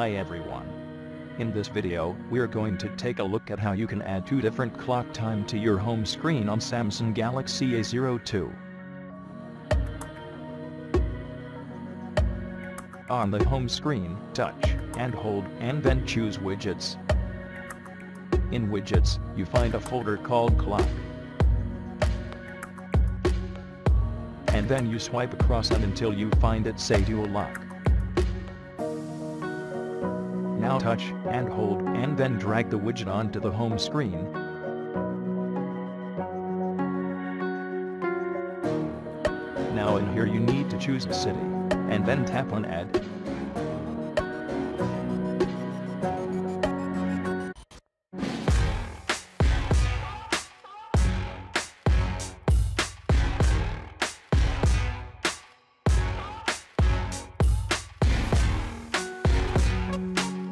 Hi everyone. In this video, we're going to take a look at how you can add two different clock time to your home screen on Samsung Galaxy A02. On the home screen, touch and hold and then choose Widgets. In Widgets, you find a folder called Clock. And then you swipe across and until you find it say Dual Lock. Now touch and hold and then drag the widget onto the home screen. Now in here you need to choose a city, and then tap on Add.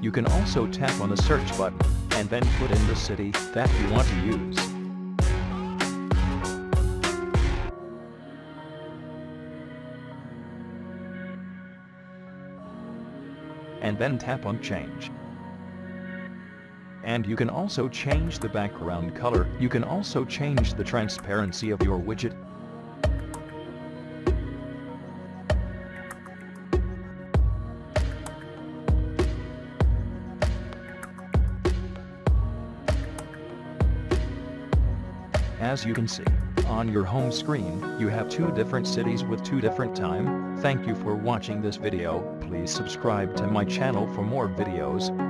You can also tap on the search button, and then put in the city that you want to use. And then tap on Change. And you can also change the background color. You can also change the transparency of your widget. As you can see, on your home screen, you have two different cities with two different time. Thank you for watching this video. Please subscribe to my channel for more videos.